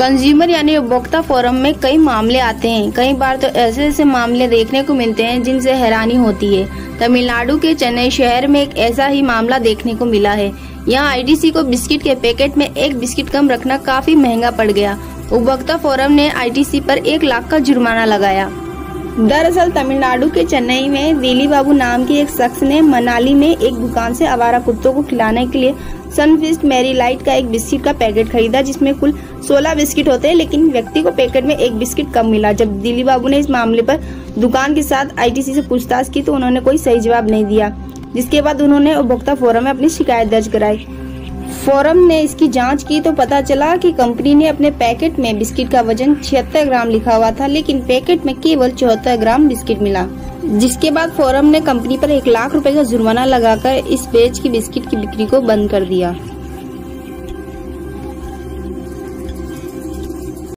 Consumer यानी उपभोक्ता forum में कई मामले आते हैं। कई बार तो ऐसे ऐसे मामले देखने को मिलते हैं जिनसे हैरानी होती है। तमिलनाडु के चेन्नई शहर में एक ऐसा ही मामला देखने को मिला है। यहाँ आईटीसी को बिस्किट के पैकेट में एक बिस्किट कम रखना काफी महंगा पड़ गया। उपभोक्ता फोरम ने आईटीसी पर 1 लाख का जुर्माना लगाया। दरअसल तमिलनाडु के चेन्नई में दिली बाबू नाम के एक शख्स ने मनाली में एक दुकान से आवारा कुत्तों को खिलाने के लिए सनफीस्ट मैरी लाइट का एक बिस्किट का पैकेट खरीदा, जिसमें कुल 16 बिस्किट होते हैं, लेकिन व्यक्ति को पैकेट में एक बिस्किट कम मिला। जब दिली बाबू ने इस मामले पर दुकान के साथ आईटीसी से पूछताछ की तो उन्होंने कोई सही जवाब नहीं दिया, जिसके बाद उन्होंने उपभोक्ता फोरम में अपनी शिकायत दर्ज कराई। फोरम ने इसकी जांच की तो पता चला कि कंपनी ने अपने पैकेट में बिस्किट का वजन 76 ग्राम लिखा हुआ था, लेकिन पैकेट में केवल 74 ग्राम बिस्किट मिला। जिसके बाद फोरम ने कंपनी पर 1 लाख रुपए का जुर्माना लगाकर इस बैच की बिस्किट की बिक्री को बंद कर दिया।